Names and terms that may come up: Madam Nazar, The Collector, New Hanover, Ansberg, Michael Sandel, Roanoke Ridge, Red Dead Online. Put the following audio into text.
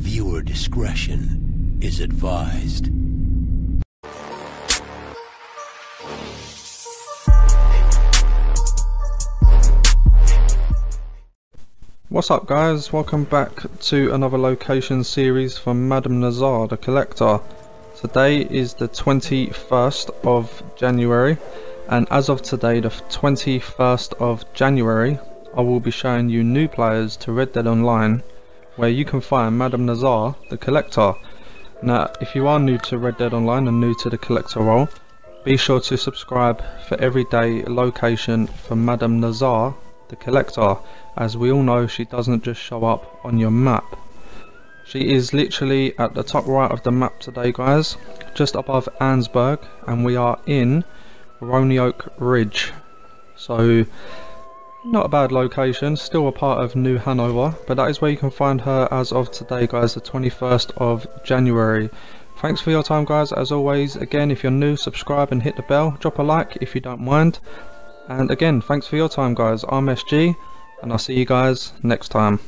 Viewer discretion is advised. What's up guys, welcome back to another location series from Madam Nazar the Collector. Today is the 21st of January and as of today, the 21st of January, I will be showing you new players to Red Dead Online where you can find Madam Nazar the Collector. Now if you are new to Red Dead Online and new to the collector role, be sure to subscribe for everyday location for Madam Nazar the Collector, as we all know she doesn't just show up on your map. She is literally at the top right of the map today guys, just above Ansberg, and we are in Roanoke Ridge. So not a bad location, still a part of New Hanover, but that is where you can find her as of today guys, the 21st of January. Thanks for your time guys, as always. Again, if you're new, subscribe and hit the bell, drop a like if you don't mind. And again, thanks for your time guys, I'm SG, and I'll see you guys next time.